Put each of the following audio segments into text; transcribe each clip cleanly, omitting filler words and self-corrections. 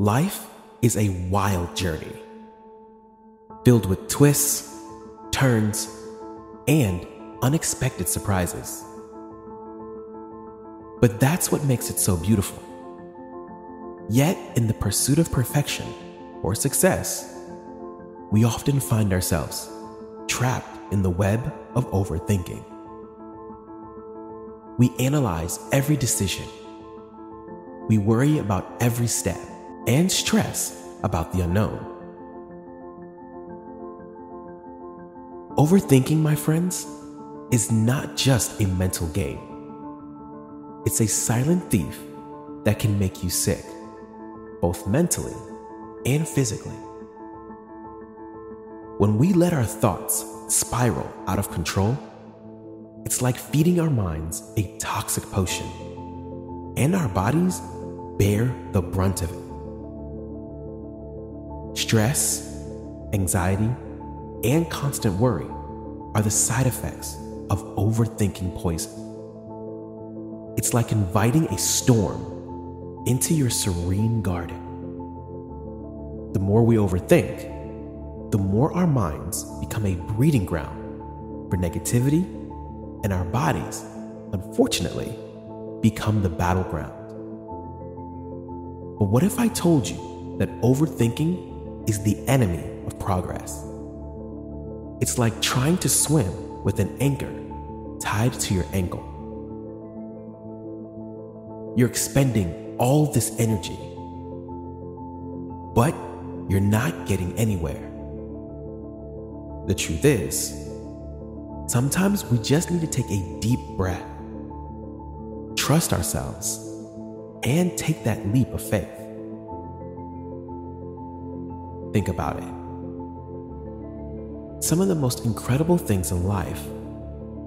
Life is a wild journey, filled with twists, turns, and unexpected surprises. But that's what makes it so beautiful. Yet, in the pursuit of perfection or success, we often find ourselves trapped in the web of overthinking. We analyze every decision. We worry about every step and stress about the unknown. Overthinking, my friends, is not just a mental game. It's a silent thief that can make you sick, both mentally and physically. When we let our thoughts spiral out of control, it's like feeding our minds a toxic potion, and our bodies bear the brunt of it. Stress, anxiety, and constant worry are the side effects of overthinking poison. It's like inviting a storm into your serene garden. The more we overthink, the more our minds become a breeding ground for negativity, and our bodies, unfortunately, become the battleground. But what if I told you that overthinking is the enemy of progress? It's like trying to swim with an anchor tied to your ankle. You're expending all this energy, but you're not getting anywhere. The truth is, sometimes we just need to take a deep breath, trust ourselves, and take that leap of faith. Think about it. Some of the most incredible things in life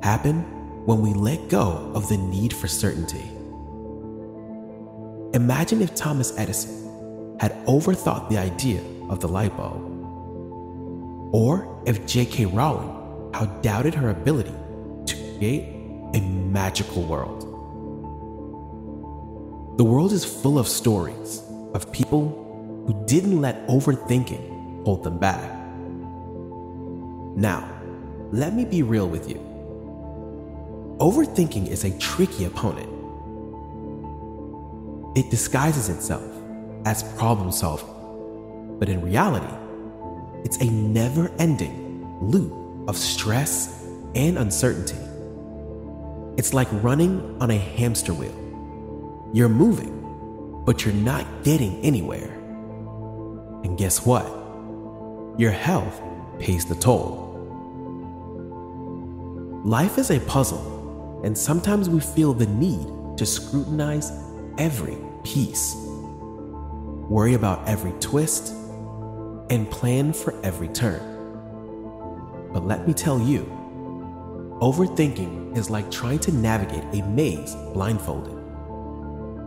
happen when we let go of the need for certainty. Imagine if Thomas Edison had overthought the idea of the light bulb, or if J.K. Rowling how doubted her ability to create a magical world. The world is full of stories of people who didn't let overthinking hold them back. Now, let me be real with you. Overthinking is a tricky opponent. It disguises itself as problem solving, but in reality, it's a never-ending loop of stress and uncertainty. It's like running on a hamster wheel. You're moving, but you're not getting anywhere. And guess what? Your health pays the toll. Life is a puzzle, and sometimes we feel the need to scrutinize every piece, worry about every twist, and plan for every turn. But let me tell you, overthinking is like trying to navigate a maze blindfolded.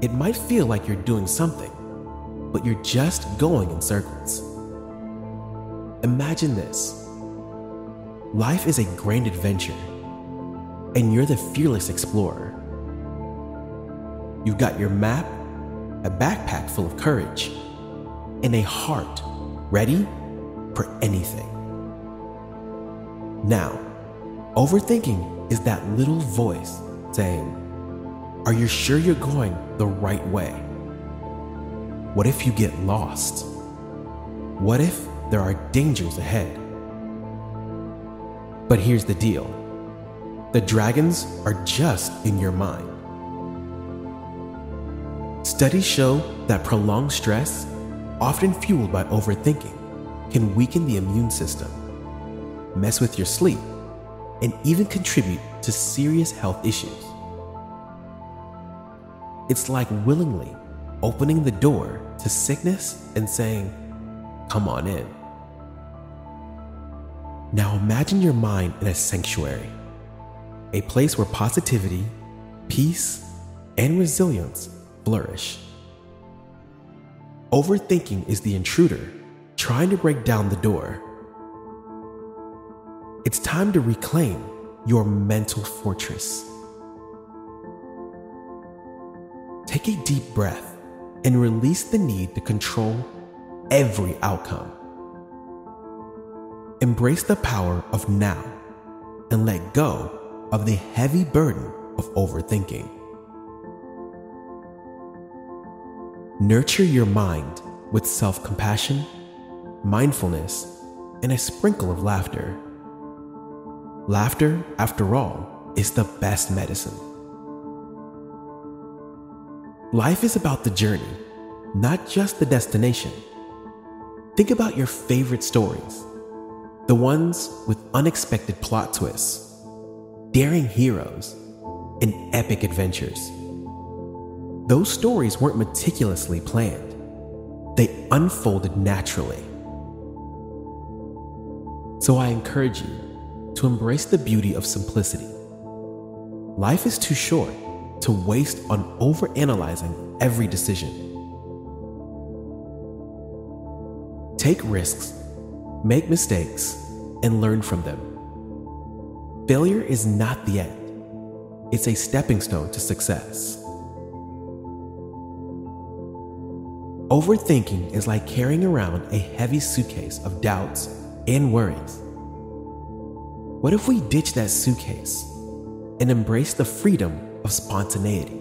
It might feel like you're doing something, but you're just going in circles. Imagine this. Life is a grand adventure, and you're the fearless explorer. You've got your map, a backpack full of courage, and a heart ready for anything. Now, overthinking is that little voice saying, "Are you sure you're going the right way? What if you get lost? What if there are dangers ahead?" But here's the deal. The dragons are just in your mind. Studies show that prolonged stress, often fueled by overthinking, can weaken the immune system, mess with your sleep, and even contribute to serious health issues. It's like willingly opening the door to sickness and saying, "Come on in." Now imagine your mind in a sanctuary, a place where positivity, peace, and resilience flourish. Overthinking is the intruder trying to break down the door. It's time to reclaim your mental fortress. Take a deep breath and release the need to control every outcome. Embrace the power of now and let go of the heavy burden of overthinking. Nurture your mind with self-compassion, mindfulness, and a sprinkle of laughter. Laughter, after all, is the best medicine. Life is about the journey, not just the destination. Think about your favorite stories, the ones with unexpected plot twists, daring heroes, and epic adventures. Those stories weren't meticulously planned. They unfolded naturally. So I encourage you to embrace the beauty of simplicity. Life is too short to waste on overanalyzing every decision. Take risks, make mistakes, and learn from them. Failure is not the end. It's a stepping stone to success. Overthinking is like carrying around a heavy suitcase of doubts and worries. What if we ditch that suitcase and embrace the freedom of spontaneity?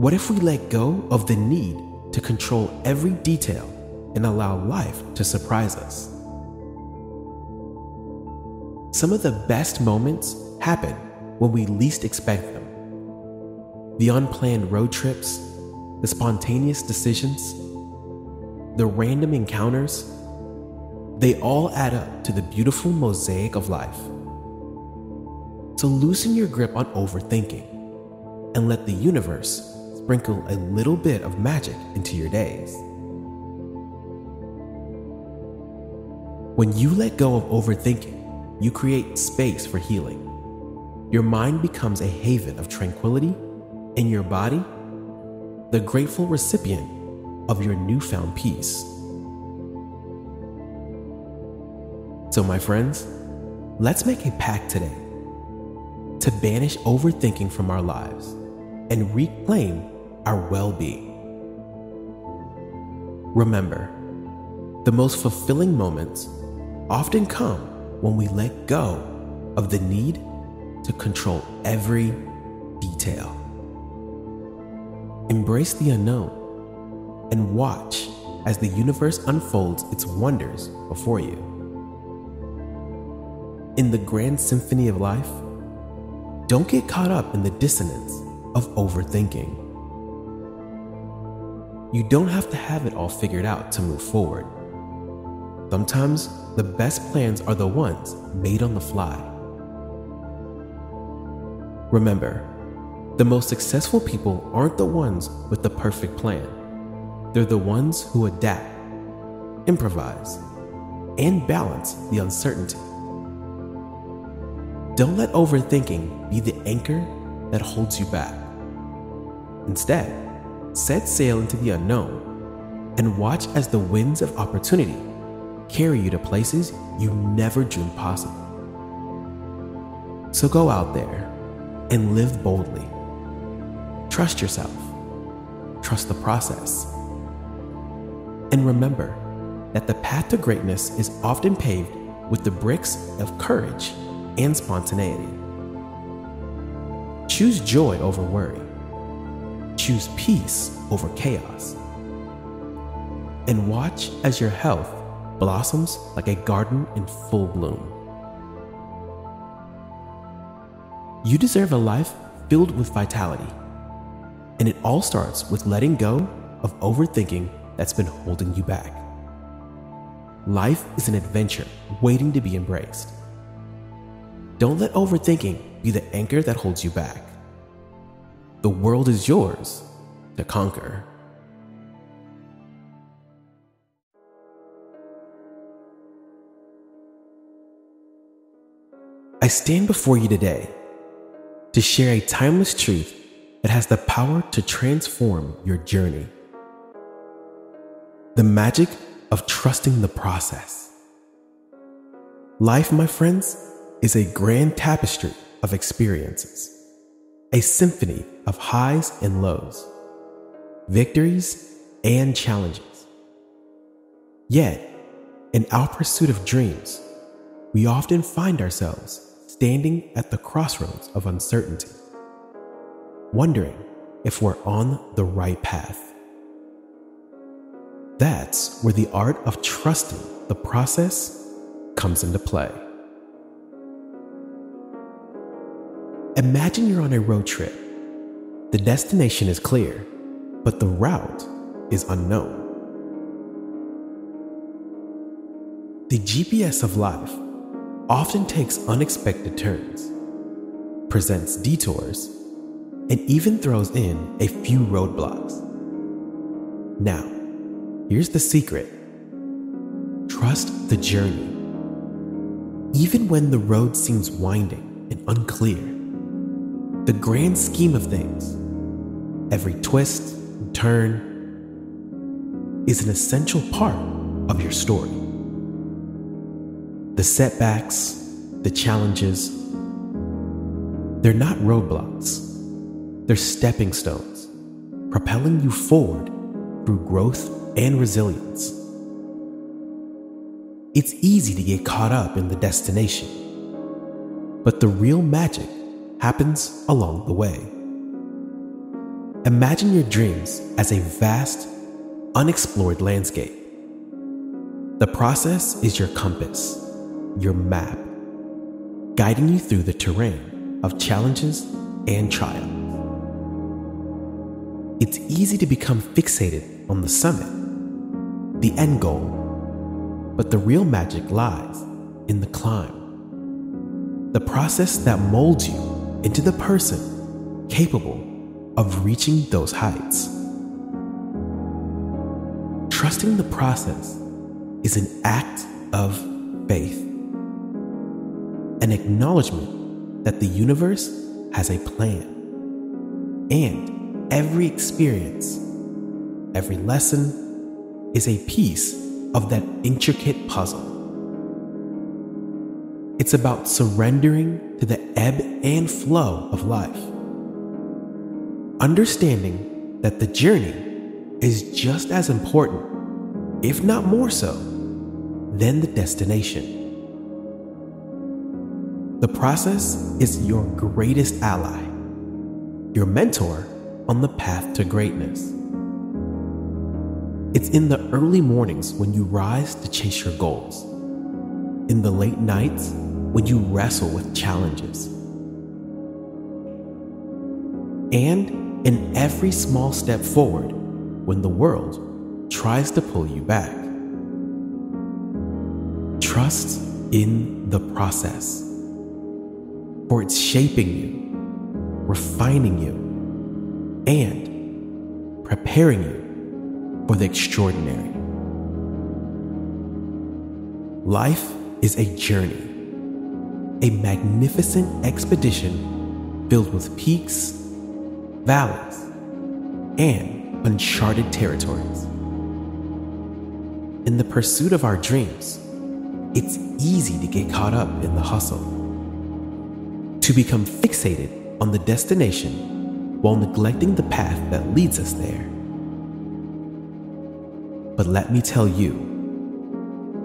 What if we let go of the need to control every detail and allow life to surprise us? Some of the best moments happen when we least expect them. The unplanned road trips, the spontaneous decisions, the random encounters, they all add up to the beautiful mosaic of life. So loosen your grip on overthinking and let the universe sprinkle a little bit of magic into your days. When you let go of overthinking, you create space for healing. Your mind becomes a haven of tranquility and your body, the grateful recipient of your newfound peace. So my friends, let's make a pact today to banish overthinking from our lives and reclaim our well-being. Remember, the most fulfilling moments often come when we let go of the need to control every detail. Embrace the unknown and watch as the universe unfolds its wonders before you. In the grand symphony of life, don't get caught up in the dissonance of overthinking. You don't have to have it all figured out to move forward. Sometimes the best plans are the ones made on the fly. Remember, the most successful people aren't the ones with the perfect plan. They're the ones who adapt, improvise, and balance the uncertainty. Don't let overthinking be the anchor that holds you back. Instead, set sail into the unknown and watch as the winds of opportunity carry you to places you never dreamed possible. So go out there and live boldly. Trust yourself, trust the process, and remember that the path to greatness is often paved with the bricks of courage and spontaneity. Choose joy over worry. Choose peace over chaos. And watch as your health blossoms like a garden in full bloom. You deserve a life filled with vitality, and it all starts with letting go of overthinking that's been holding you back. Life is an adventure waiting to be embraced. Don't let overthinking be the anchor that holds you back. The world is yours to conquer. I stand before you today to share a timeless truth that has the power to transform your journey. The magic of trusting the process. Life, my friends, is a grand tapestry of experiences, a symphony of highs and lows, victories and challenges. Yet, in our pursuit of dreams, we often find ourselves standing at the crossroads of uncertainty, wondering if we're on the right path. That's where the art of trusting the process comes into play. Imagine you're on a road trip. The destination is clear, but the route is unknown. The GPS of life often takes unexpected turns, presents detours, and even throws in a few roadblocks. Now, here's the secret. Trust the journey. Even when the road seems winding and unclear, the grand scheme of things, every twist and turn, is an essential part of your story. The setbacks, the challenges, they're not roadblocks. They're stepping stones, propelling you forward through growth and resilience. It's easy to get caught up in the destination, but the real magic happens along the way. Imagine your dreams as a vast, unexplored landscape. The process is your compass, your map, guiding you through the terrain of challenges and triumphs. It's easy to become fixated on the summit, the end goal, but the real magic lies in the climb, the process that molds you into the person capable of reaching those heights. Trusting the process is an act of faith, an acknowledgement that the universe has a plan, and every experience, every lesson is a piece of that intricate puzzle. It's about surrendering to the ebb and flow of life, understanding that the journey is just as important, if not more so, than the destination. The process is your greatest ally, your mentor on the path to greatness. It's in the early mornings when you rise to chase your goals, in the late nights when you wrestle with challenges, and in every small step forward when the world tries to pull you back. Trust in the process, for it's shaping you, refining you, and preparing you for the extraordinary. Life is a journey, a magnificent expedition filled with peaks, valleys, and uncharted territories. In the pursuit of our dreams, it's easy to get caught up in the hustle, to become fixated on the destination while neglecting the path that leads us there. But let me tell you,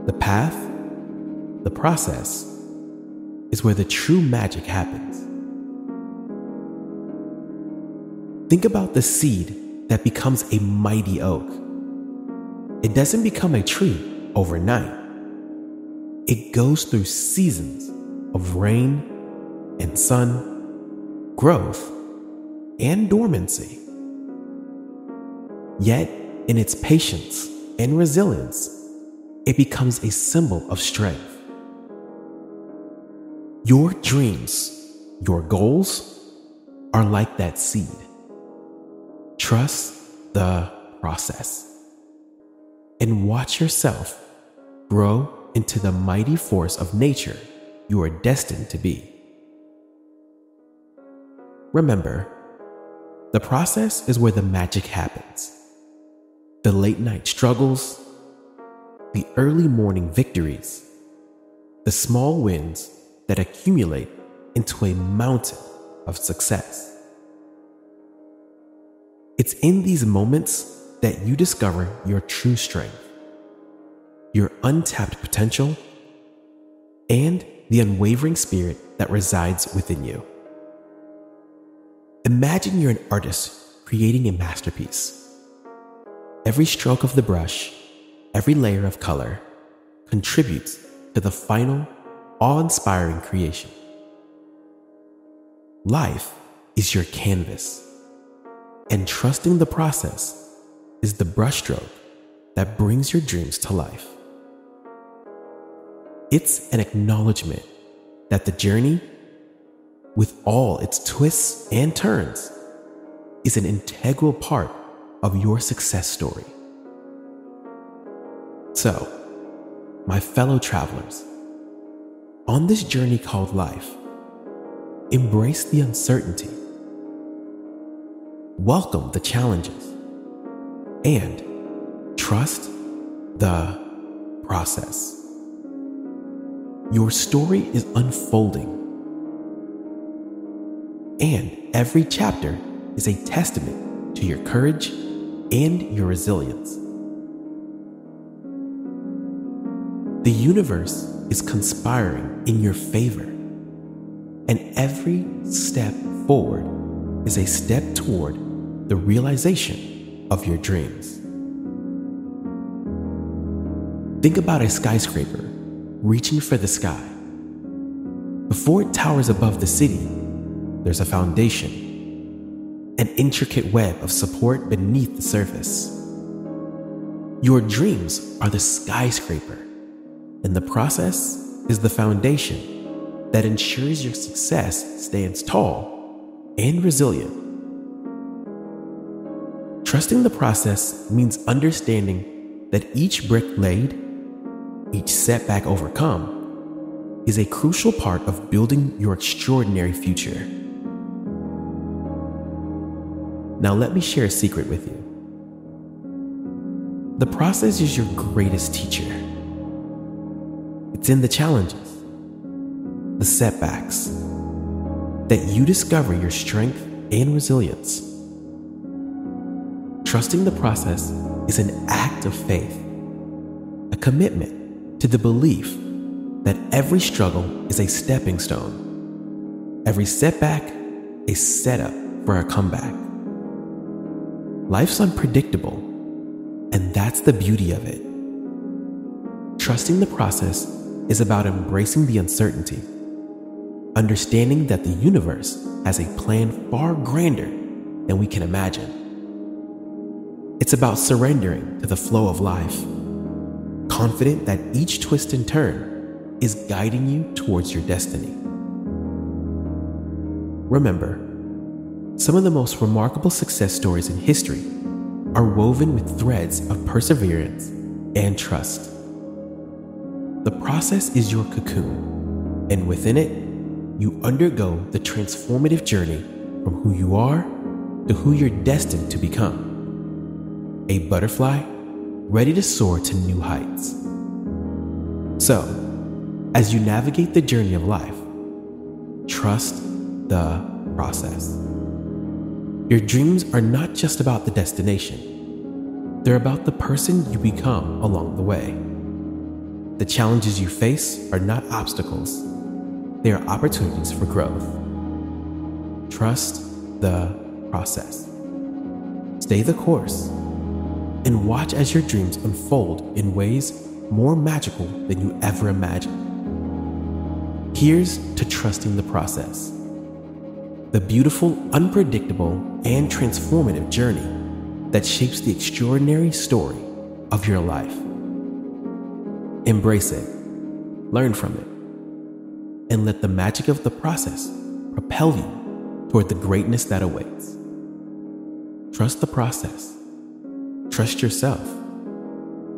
the path, the process, is where the true magic happens. Think about the seed that becomes a mighty oak. It doesn't become a tree overnight. It goes through seasons of rain and sun, growth, and dormancy. Yet, in its patience and resilience, it becomes a symbol of strength. Your dreams, your goals, are like that seed. Trust the process and watch yourself grow into the mighty force of nature you are destined to be. Remember, the process is where the magic happens. The late night struggles, the early morning victories, the small wins that accumulate into a mountain of success. It's in these moments that you discover your true strength, your untapped potential, and the unwavering spirit that resides within you. Imagine you're an artist creating a masterpiece. Every stroke of the brush, every layer of color, contributes to the final, awe-inspiring creation. Life is your canvas, and trusting the process is the brushstroke that brings your dreams to life. It's an acknowledgement that the journey, with all its twists and turns, is an integral part of your success story. So, my fellow travelers, on this journey called life, embrace the uncertainty, welcome the challenges, and trust the process. Your story is unfolding, and every chapter is a testament to your courage and your resilience. The universe is conspiring in your favor, and every step forward is a step toward the realization of your dreams. Think about a skyscraper reaching for the sky. Before it towers above the city, there's a foundation, an intricate web of support beneath the surface. Your dreams are the skyscraper, and the process is the foundation that ensures your success stands tall and resilient. Trusting the process means understanding that each brick laid, each setback overcome, is a crucial part of building your extraordinary future. Now let me share a secret with you. The process is your greatest teacher. It's in the challenges, the setbacks, that you discover your strength and resilience. Trusting the process is an act of faith, a commitment to the belief that every struggle is a stepping stone, every setback a setup for a comeback. Life's unpredictable, and that's the beauty of it. Trusting the process is about embracing the uncertainty, understanding that the universe has a plan far grander than we can imagine. It's about surrendering to the flow of life, confident that each twist and turn is guiding you towards your destiny. Remember, some of the most remarkable success stories in history are woven with threads of perseverance and trust. The process is your cocoon, and within it, you undergo the transformative journey from who you are to who you're destined to become, a butterfly ready to soar to new heights. So, as you navigate the journey of life, trust the process. Your dreams are not just about the destination. They're about the person you become along the way. The challenges you face are not obstacles. They are opportunities for growth. Trust the process. Stay the course, and watch as your dreams unfold in ways more magical than you ever imagined. Here's to trusting the process, the beautiful, unpredictable, and transformative journey that shapes the extraordinary story of your life. Embrace it, learn from it, and let the magic of the process propel you toward the greatness that awaits. Trust the process. Trust yourself,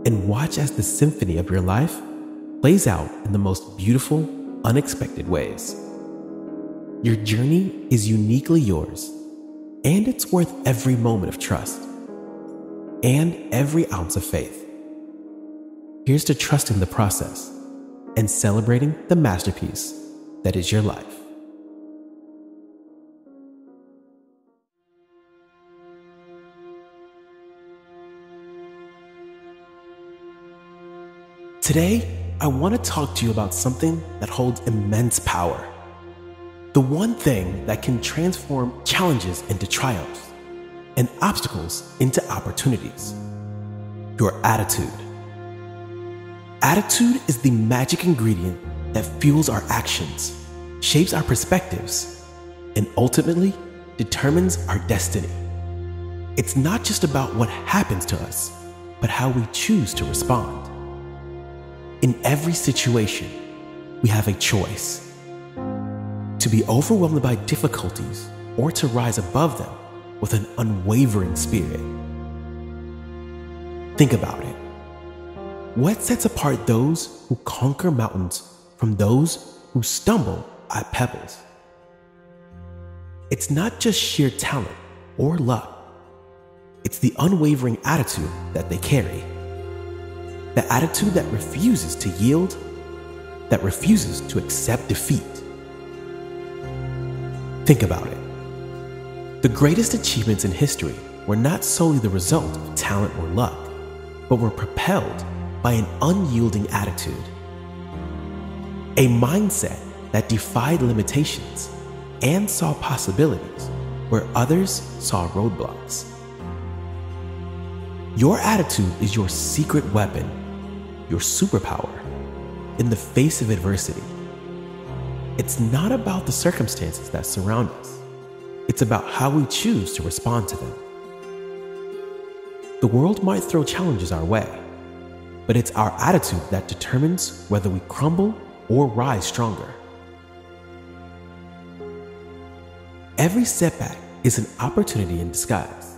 and watch as the symphony of your life plays out in the most beautiful, unexpected ways. Your journey is uniquely yours, and it's worth every moment of trust and every ounce of faith. Here's to trusting the process and celebrating the masterpiece that is your life. Today, I want to talk to you about something that holds immense power. The one thing that can transform challenges into triumphs and obstacles into opportunities. Your attitude. Attitude is the magic ingredient that fuels our actions, shapes our perspectives, and ultimately determines our destiny. It's not just about what happens to us, but how we choose to respond. In every situation, we have a choice. To be overwhelmed by difficulties or to rise above them with an unwavering spirit. Think about it. What sets apart those who conquer mountains from those who stumble at pebbles? It's not just sheer talent or luck. It's the unwavering attitude that they carry. The attitude that refuses to yield, that refuses to accept defeat. Think about it. The greatest achievements in history were not solely the result of talent or luck, but were propelled by an unyielding attitude. A mindset that defied limitations and saw possibilities where others saw roadblocks. Your attitude is your secret weapon, your superpower, in the face of adversity. It's not about the circumstances that surround us. It's about how we choose to respond to them. The world might throw challenges our way, but it's our attitude that determines whether we crumble or rise stronger. Every setback is an opportunity in disguise.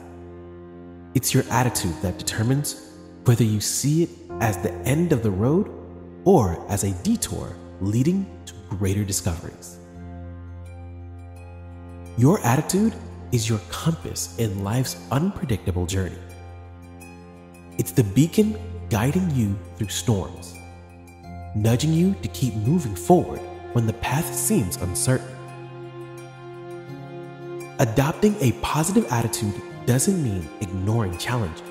It's your attitude that determines whether you see it as the end of the road or as a detour leading to greater discoveries. Your attitude is your compass in life's unpredictable journey. It's the beacon guiding you through storms, nudging you to keep moving forward when the path seems uncertain. Adopting a positive attitude doesn't mean ignoring challenges.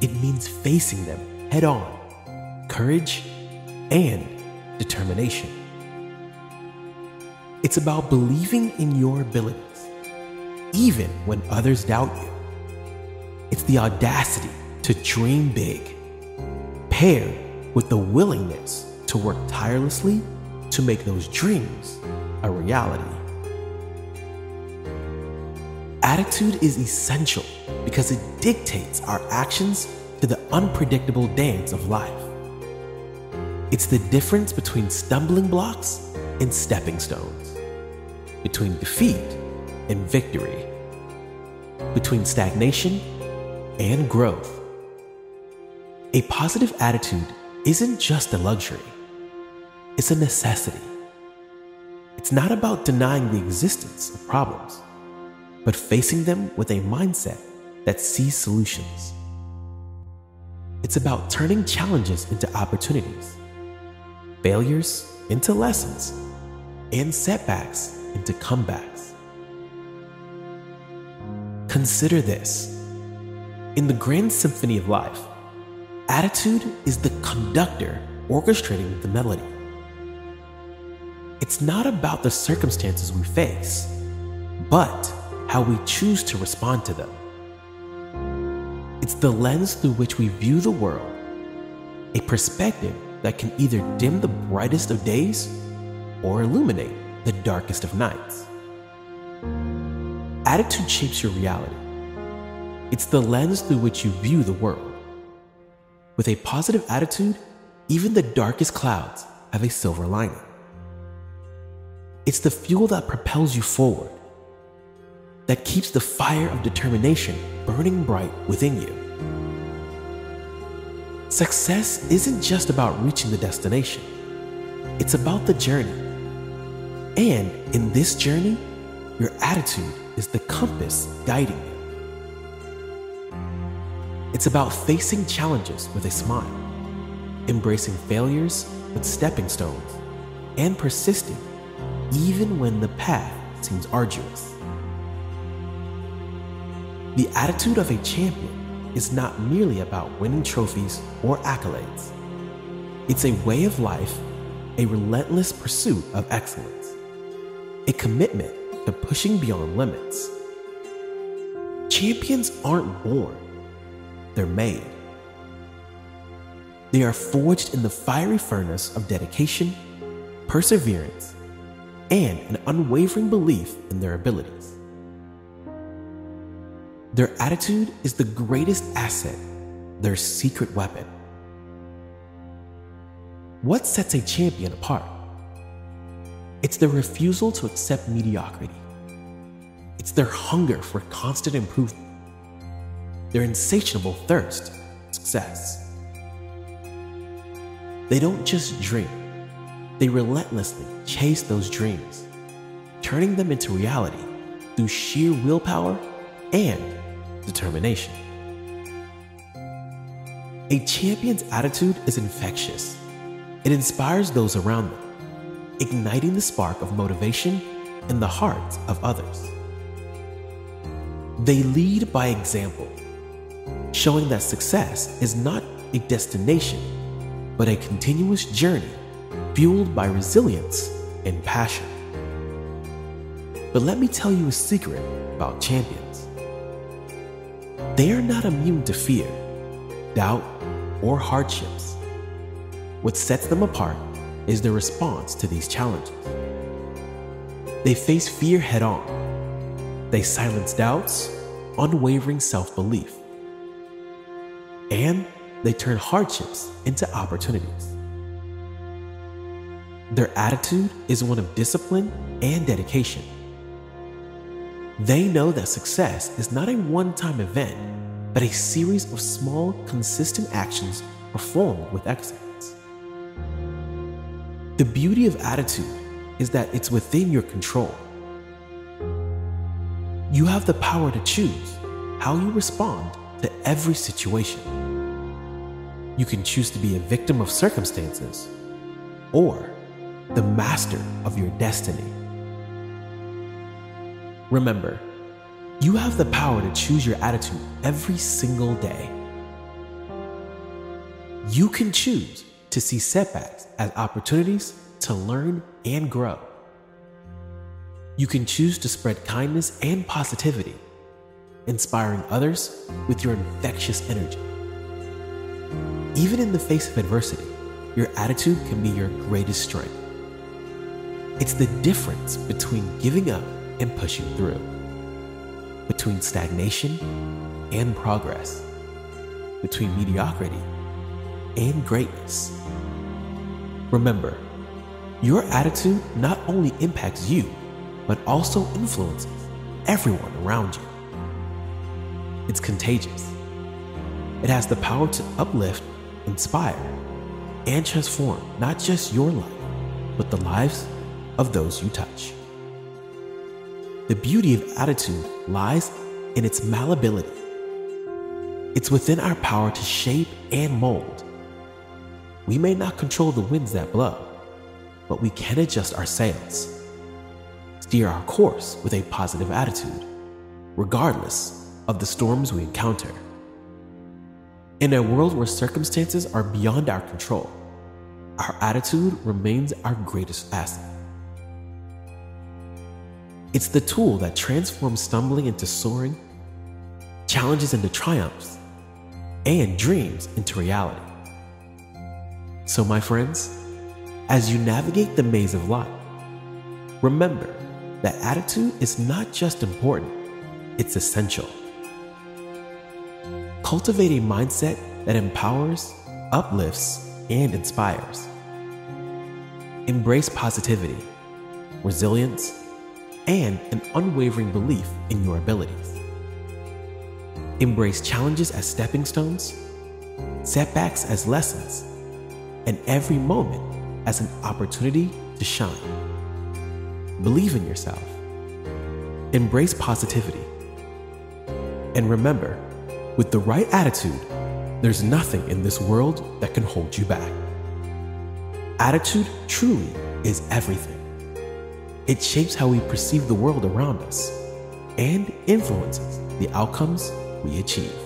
It means facing them head-on, courage and determination. It's about believing in your abilities, even when others doubt you. It's the audacity to dream big, paired with the willingness to work tirelessly to make those dreams a reality. Attitude is essential because it dictates our actions to the unpredictable dance of life. It's the difference between stumbling blocks and stepping stones, between defeat and victory, between stagnation and growth. A positive attitude isn't just a luxury, it's a necessity. It's not about denying the existence of problems, but facing them with a mindset that sees solutions. It's about turning challenges into opportunities, failures into lessons, and setbacks into comebacks. Consider this. In the grand symphony of life, attitude is the conductor orchestrating the melody. It's not about the circumstances we face, but how we choose to respond to them. It's the lens through which we view the world, a perspective that can either dim the brightest of days or illuminate the darkest of nights. Attitude shapes your reality. It's the lens through which you view the world. With a positive attitude, even the darkest clouds have a silver lining. It's the fuel that propels you forward, that keeps the fire of determination burning bright within you. Success isn't just about reaching the destination. It's about the journey. And in this journey, your attitude is the compass guiding you. It's about facing challenges with a smile, embracing failures with stepping stones, and persisting even when the path seems arduous. The attitude of a champion is not merely about winning trophies or accolades. It's a way of life, a relentless pursuit of excellence, a commitment to pushing beyond limits. Champions aren't born, they're made. They are forged in the fiery furnace of dedication, perseverance, and an unwavering belief in their abilities. Their attitude is the greatest asset, their secret weapon. What sets a champion apart? It's their refusal to accept mediocrity. It's their hunger for constant improvement, their insatiable thirst for success. They don't just dream, they relentlessly chase those dreams, turning them into reality through sheer willpower and determination. A champion's attitude is infectious. It inspires those around them, igniting the spark of motivation in the hearts of others. They lead by example, showing that success is not a destination, but a continuous journey fueled by resilience and passion. But let me tell you a secret about champions. They are not immune to fear, doubt, or hardships. What sets them apart is their response to these challenges. They face fear head-on. They silence doubts, unwavering self-belief. And they turn hardships into opportunities. Their attitude is one of discipline and dedication. They know that success is not a one-time event, but a series of small, consistent actions performed with excellence. The beauty of attitude is that it's within your control. You have the power to choose how you respond to every situation. You can choose to be a victim of circumstances or the master of your destiny. Remember, you have the power to choose your attitude every single day. You can choose to see setbacks as opportunities to learn and grow. You can choose to spread kindness and positivity, inspiring others with your infectious energy. Even in the face of adversity, your attitude can be your greatest strength. It's the difference between giving up and pushing through, between stagnation and progress, between mediocrity and greatness. Remember, your attitude not only impacts you, but also influences everyone around you. It's contagious. It has the power to uplift, inspire, and transform not just your life, but the lives of those you touch. The beauty of attitude lies in its malleability. It's within our power to shape and mold. We may not control the winds that blow, but we can adjust our sails, steer our course with a positive attitude, regardless of the storms we encounter. In a world where circumstances are beyond our control, our attitude remains our greatest asset. It's the tool that transforms stumbling into soaring, challenges into triumphs, and dreams into reality. So my friends, as you navigate the maze of life, remember that attitude is not just important, it's essential. Cultivate a mindset that empowers, uplifts, and inspires. Embrace positivity, resilience, and an unwavering belief in your abilities. Embrace challenges as stepping stones, setbacks as lessons, and every moment as an opportunity to shine. Believe in yourself. Embrace positivity. And remember, with the right attitude, there's nothing in this world that can hold you back. Attitude truly is everything. It shapes how we perceive the world around us and influences the outcomes we achieve.